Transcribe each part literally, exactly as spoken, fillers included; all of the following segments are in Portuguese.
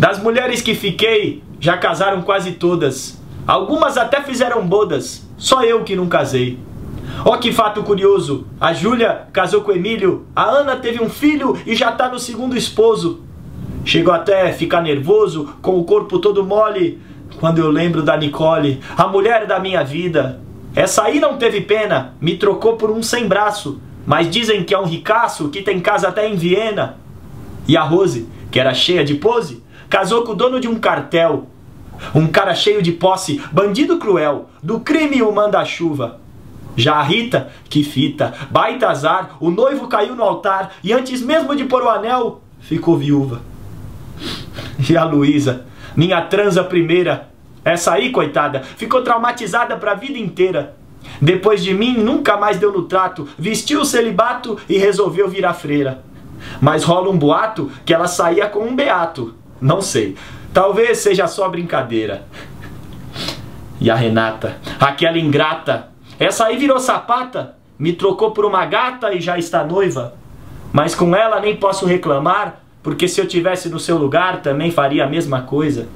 Das mulheres que fiquei, já casaram quase todas. Algumas até fizeram bodas, só eu que não casei. Ó que fato curioso, a Júlia casou com o Emílio, a Ana teve um filho e já tá no segundo esposo. Chego até a ficar nervoso, com o corpo todo mole, quando eu lembro da Nicole, a mulher da minha vida. Essa aí não teve pena, me trocou por um sem braço, mas dizem que é um ricaço, que tem casa até em Viena. E a Rose, que era cheia de pose, casou com o dono de um cartel. Um cara cheio de posse, bandido cruel, do crime o manda-chuva. Já a Rita, que fita, baita azar, o noivo caiu no altar e antes mesmo de pôr o anel, ficou viúva. E a Luísa, minha transa primeira, essa aí, coitada, ficou traumatizada pra vida inteira. Depois de mim, nunca mais deu no trato, vestiu o celibato e resolveu virar freira. Mas rola um boato que ela saía com um beato. Não sei, talvez seja só brincadeira. E a Renata, aquela ingrata, essa aí virou sapata, me trocou por uma gata e já está noiva. Mas com ela nem posso reclamar, porque se eu tivesse no seu lugar também faria a mesma coisa.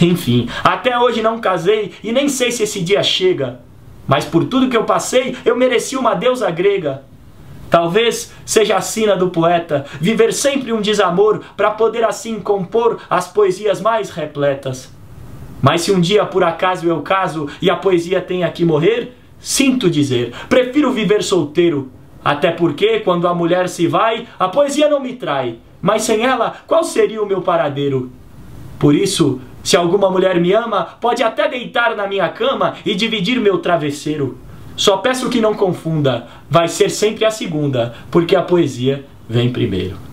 Enfim, até hoje não casei e nem sei se esse dia chega. Mas por tudo que eu passei, eu mereci uma deusa grega. Talvez seja a sina do poeta, viver sempre um desamor para poder assim compor as poesias mais repletas. Mas se um dia por acaso eu caso e a poesia tenha que morrer, sinto dizer, prefiro viver solteiro. Até porque quando a mulher se vai, a poesia não me trai. Mas sem ela, qual seria o meu paradeiro? Por isso, se alguma mulher me ama, pode até deitar na minha cama e dividir meu travesseiro. Só peço que não confunda, vai ser sempre a segunda, porque a poesia vem primeiro.